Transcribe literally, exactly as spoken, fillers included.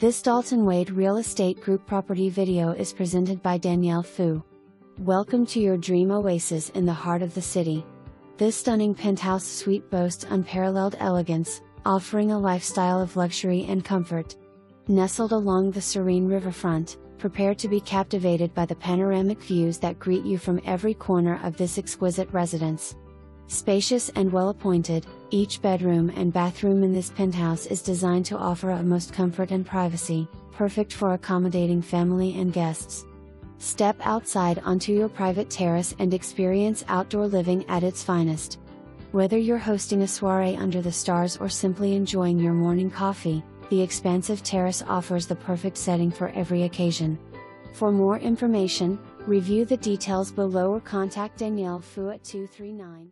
This Dalton Wade Real Estate Group property video is presented by Danielle Fous. Welcome to your dream oasis in the heart of the city. This stunning penthouse suite boasts unparalleled elegance, offering a lifestyle of luxury and comfort. Nestled along the serene riverfront, prepare to be captivated by the panoramic views that greet you from every corner of this exquisite residence. Spacious and well-appointed, each bedroom and bathroom in this penthouse is designed to offer utmost comfort and privacy, perfect for accommodating family and guests. Step outside onto your private terrace and experience outdoor living at its finest. Whether you're hosting a soiree under the stars or simply enjoying your morning coffee, the expansive terrace offers the perfect setting for every occasion. For more information, review the details below or contact Danielle Fous at two three nine